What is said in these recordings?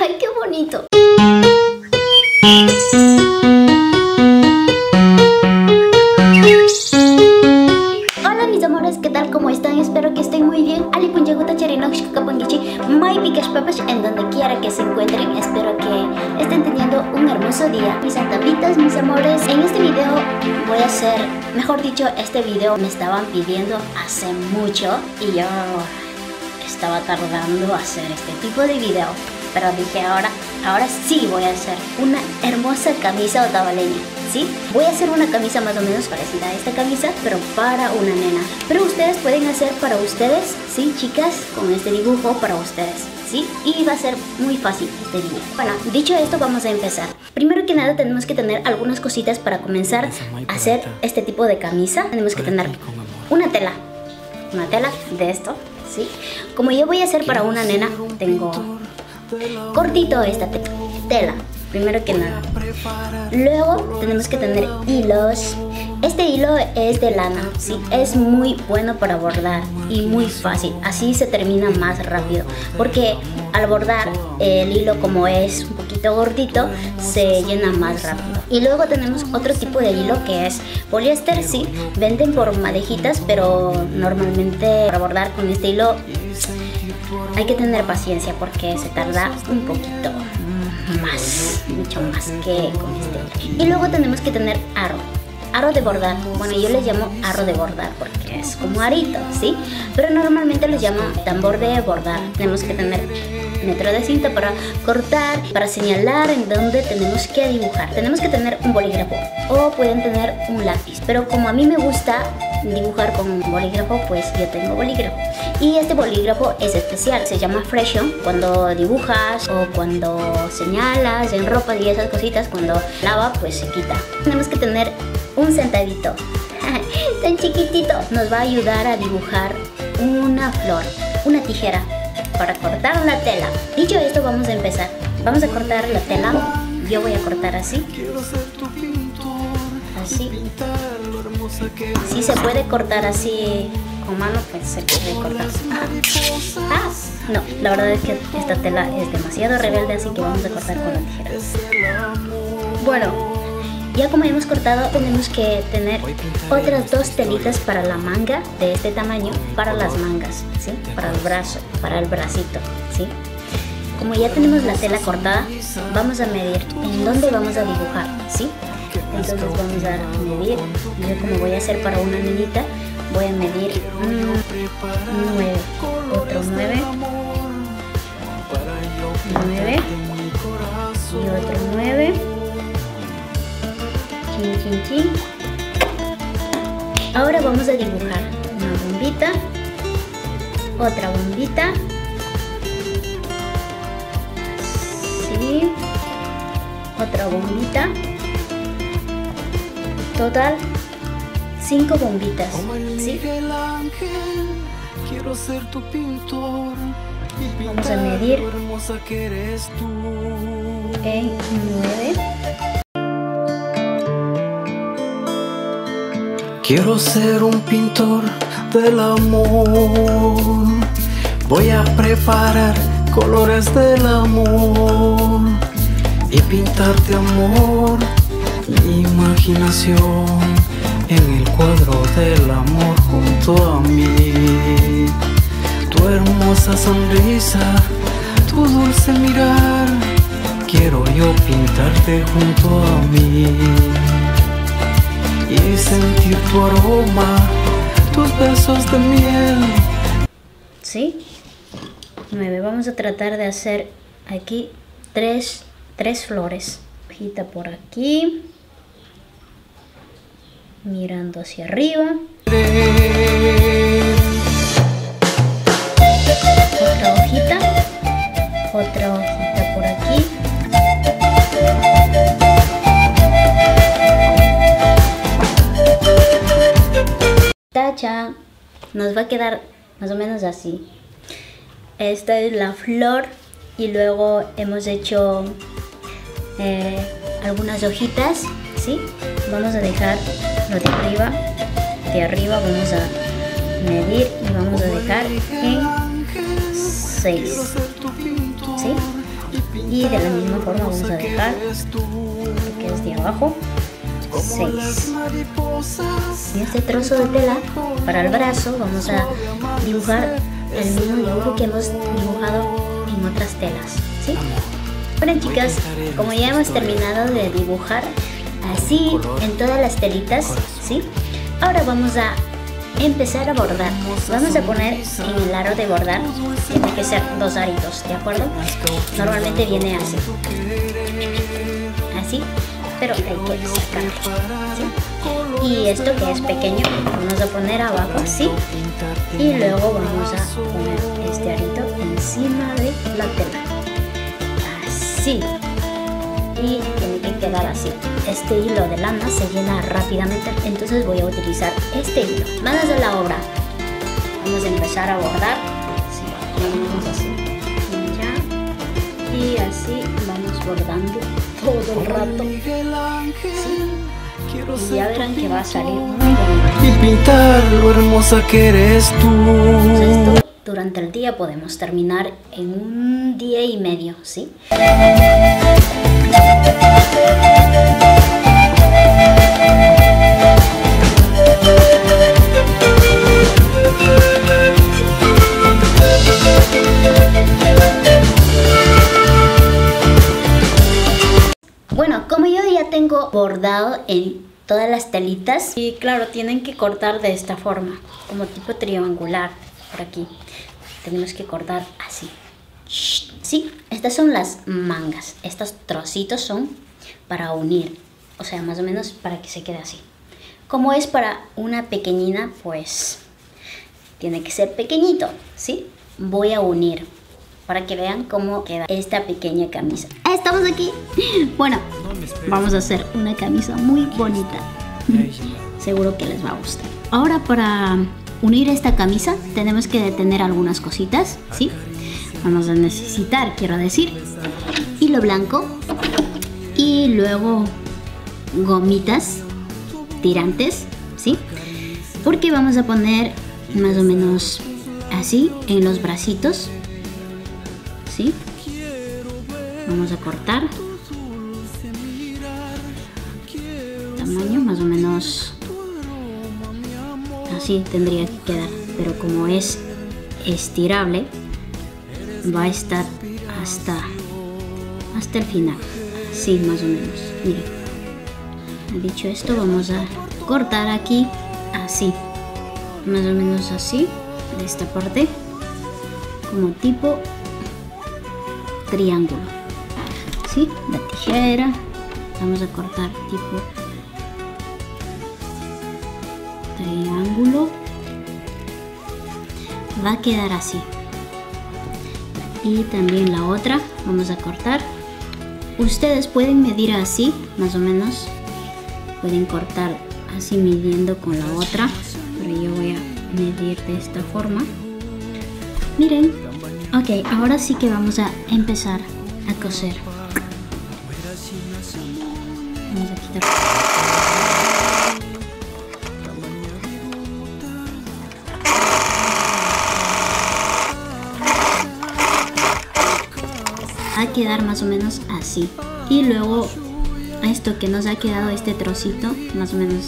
¡Ay, qué bonito! Hola mis amores, ¿qué tal? ¿Cómo están? Espero que estén muy bien. Ali punjaguta charinox kapangichi, mai pikas papas en donde quiera que se encuentren. Espero que estén teniendo un hermoso día. Mis antapitas, mis amores, en este video voy a hacer, mejor dicho, este video me estaban pidiendo hace mucho y yo estaba tardando a hacer este tipo de video, pero dije ahora sí voy a hacer una hermosa camisa otavaleña, ¿sí? Voy a hacer una camisa más o menos parecida a esta camisa, pero para una nena. Pero ustedes pueden hacer para ustedes, ¿sí, chicas? Con este dibujo para ustedes, ¿sí? Y va a ser muy fácil este video. Bueno, dicho esto, vamos a empezar. Primero que nada tenemos que tener algunas cositas para comenzar a hacer este tipo de camisa. Tenemos que tener una tela de esto, ¿sí? Como yo voy a hacer para una nena, tengo cortito esta tela, primero que nada. Luego tenemos que tener hilos. Este hilo es de lana, ¿sí? Es muy bueno para bordar y muy fácil, así se termina más rápido, porque al bordar el hilo, como es un poquito gordito, se llena más rápido. Y luego tenemos otro tipo de hilo que es poliéster, ¿sí? Venden por madejitas, pero normalmente para bordar con este hilo hay que tener paciencia porque se tarda un poquito más, mucho más que con este hilo. Y luego tenemos que tener aro de bordar. Bueno, yo les llamo aro de bordar porque es como arito, ¿sí? Pero normalmente los llaman tambor de bordar. Tenemos que tener metro de cinta para cortar, para señalar en donde tenemos que dibujar. Tenemos que tener un bolígrafo o pueden tener un lápiz, pero como a mí me gusta dibujar con un bolígrafo, pues yo tengo bolígrafo. Y este bolígrafo es especial, se llama Freshion. Cuando dibujas o cuando señalas en ropa y esas cositas, cuando lava, pues se quita. Tenemos que tener un centavito tan chiquitito, nos va a ayudar a dibujar una flor. Una tijera para cortar la tela. Dicho esto, vamos a empezar. Vamos a cortar la tela. Yo voy a cortar así. Así. Si se puede cortar así con mano, pues se puede cortar. No, la verdad es que esta tela es demasiado rebelde, así que vamos a cortar con la tijera. Bueno, ya como hemos cortado, tenemos que tener otras dos telitas para la manga, de este tamaño, para las mangas, ¿sí? Para el brazo, para el bracito, ¿sí? Como ya tenemos la tela cortada, vamos a medir en dónde vamos a dibujar, ¿sí? Entonces vamos a medir. Yo como voy a hacer para una nenita, voy a medir 9, otro 9 y otro 9. Chin, chin, chin. Ahora vamos a dibujar una bombita, otra bombita, sí, otra bombita. Total 5 bombitas, ¿sí? Vamos a medir en 9. Quiero ser un pintor del amor. Voy a preparar colores del amor y pintarte amor. Mi imaginación en el cuadro del amor junto a mí. Tu hermosa sonrisa, tu dulce mirar, quiero yo pintarte junto a mí y sentir tu aroma, tus besos de miel. ¿Sí? 9. Vamos a tratar de hacer aquí tres flores. Hojita por aquí, mirando hacia arriba, otra hojita por aquí, tacha, nos va a quedar más o menos así. Esta es la flor y luego hemos hecho algunas hojitas, ¿sí? Vamos a dejar lo de arriba. De arriba vamos a medir y vamos a dejar en 6, ¿sí? y de la misma forma vamos a dejar lo que es de abajo 6. En este trozo de tela para el brazo vamos a dibujar el mismo dibujo que hemos dibujado en otras telas, ¿sí? Bueno, chicas, como ya hemos terminado de dibujar así en todas las telitas, ¿sí? Ahora vamos a empezar a bordar. Vamos a poner en el aro de bordar, tiene que ser 2 aritos, ¿de acuerdo? Normalmente viene así, así, pero hay que sacarlo, ¿sí? Y esto que es pequeño vamos a poner abajo así, y luego vamos a poner este arito encima de la tela, así, y tiene que quedar así. Este hilo de lana se llena rápidamente, entonces voy a utilizar este hilo. Manos a la obra, vamos a empezar a bordar, sí, vamos así, ya, y así vamos bordando todo el rato, sí. Y ya verán que va a salir muy bien. Y pintar lo hermosa que eres tú. Entonces, durante el día podemos terminar en un día y medio, ¿sí? Bueno, como yo ya tengo bordado en todas las telitas, y claro, tienen que cortar de esta forma, como tipo triangular, por aquí tenemos que cortar así. Sí, estas son las mangas, estos trocitos son para unir, o sea, más o menos para que se quede así. Como es para una pequeñina, pues tiene que ser pequeñito, ¿sí? Voy a unir para que vean cómo queda esta pequeña camisa. Estamos aquí. Bueno, vamos a hacer una camisa muy bonita. Seguro que les va a gustar. Ahora, para unir esta camisa tenemos que detener algunas cositas, ¿sí? Vamos a necesitar, quiero decir, hilo blanco y luego gomitas, tirantes, ¿sí? Porque vamos a poner más o menos así en los bracitos, ¿sí? Vamos a cortar tamaño más o menos así tendría que quedar, pero como es estirable va a estar hasta el final, así más o menos. Miren, dicho esto vamos a cortar aquí así, más o menos así, de esta parte, como tipo triángulo, ¿sí? La tijera, vamos a cortar tipo triángulo, va a quedar así. Y también la otra vamos a cortar. Ustedes pueden medir así, más o menos pueden cortar así midiendo con la otra, pero yo voy a medir de esta forma. Miren, ok, ahora sí que vamos a empezar a coser. Vamos a quitar. Va a quedar más o menos así, y luego esto que nos ha quedado, este trocito, más o menos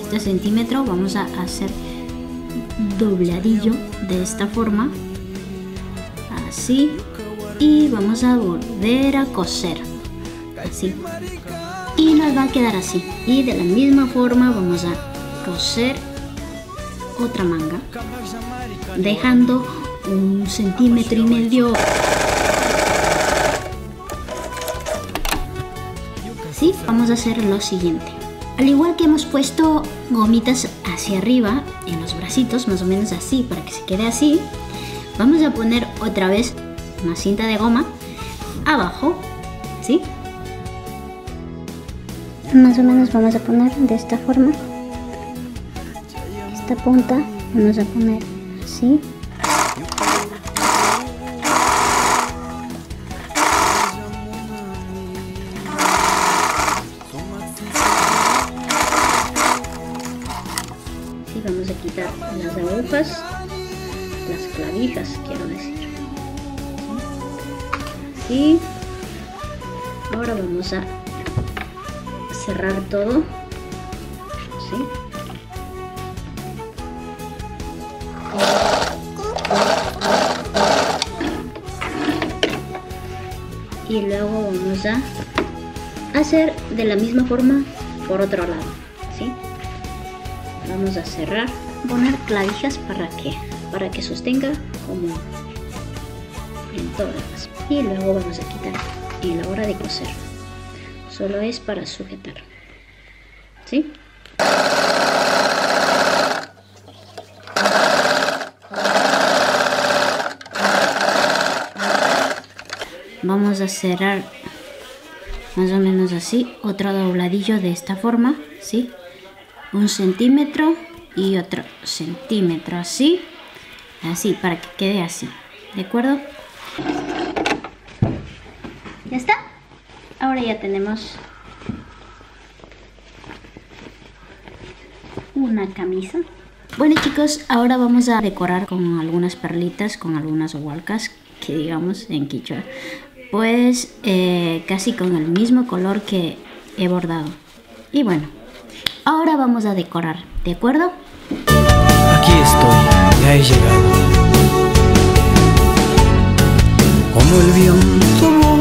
este centímetro, vamos a hacer dobladillo de esta forma, así, y vamos a volver a coser así, y nos va a quedar así. Y de la misma forma vamos a coser otra manga, dejando 1,5 cm. ¿Sí? Vamos a hacer lo siguiente. Al igual que hemos puesto gomitas hacia arriba en los bracitos, más o menos así, para que se quede así, vamos a poner otra vez una cinta de goma abajo, ¿sí? Más o menos vamos a poner de esta forma. Esta punta vamos a poner así. Vamos a quitar las agujas, las clavijas, quiero decir, aquí. Ahora vamos a cerrar todo, ¿sí? Y luego vamos a hacer de la misma forma por otro lado, ¿sí? Vamos a cerrar, poner clavijas para que sostenga como en todas. Y luego vamos a quitar en la hora de coser. Solo es para sujetar, ¿sí? Vamos a cerrar más o menos así, otro dobladillo de esta forma, ¿sí? 1 centímetro y otro centímetro, así, así, para que quede así, ¿de acuerdo? Ya está. Ahora ya tenemos una camisa. Bueno, chicos, ahora vamos a decorar con algunas perlitas, con algunas hualcas, que digamos en quichua. Pues casi con el mismo color que he bordado. Y bueno, ahora vamos a decorar, ¿de acuerdo? Aquí estoy, ya he llegado. Como el viento voy.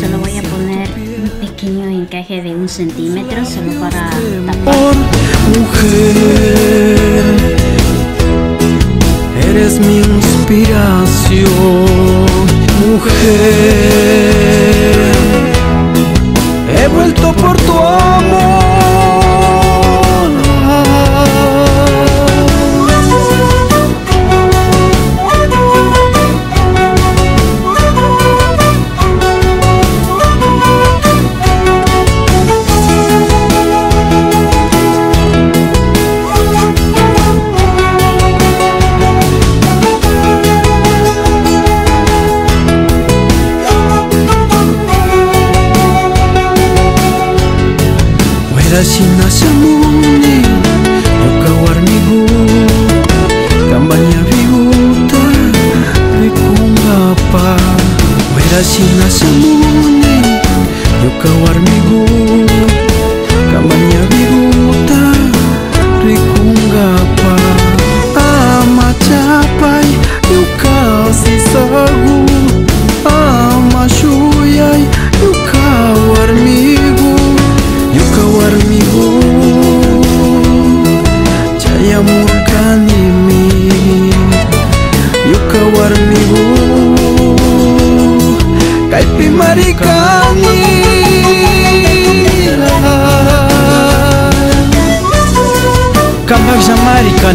Solo voy a poner un pequeño encaje de 1 centímetro, solo para tapar. Mujer, eres mi inspiración. Mujer, he vuelto por tu amor.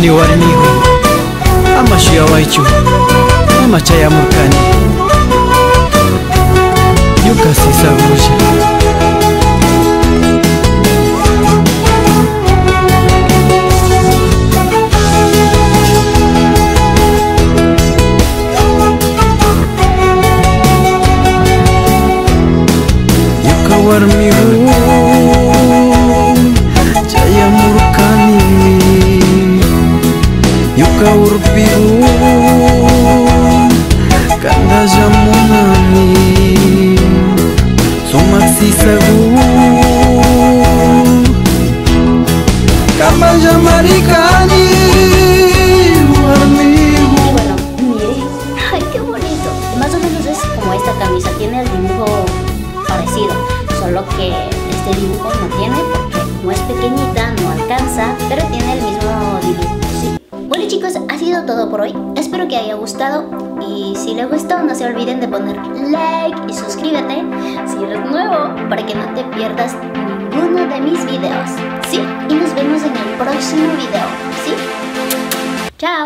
Ni warmigo ama shia waichu ama chaya murkani yuka sisa gusha yuka warmigo. Todo por hoy, espero que haya gustado y si les gustó no se olviden de poner like y suscríbete si eres nuevo para que no te pierdas ninguno de mis videos, ¿sí? Y nos vemos en el próximo video, ¿sí? ¡Chao!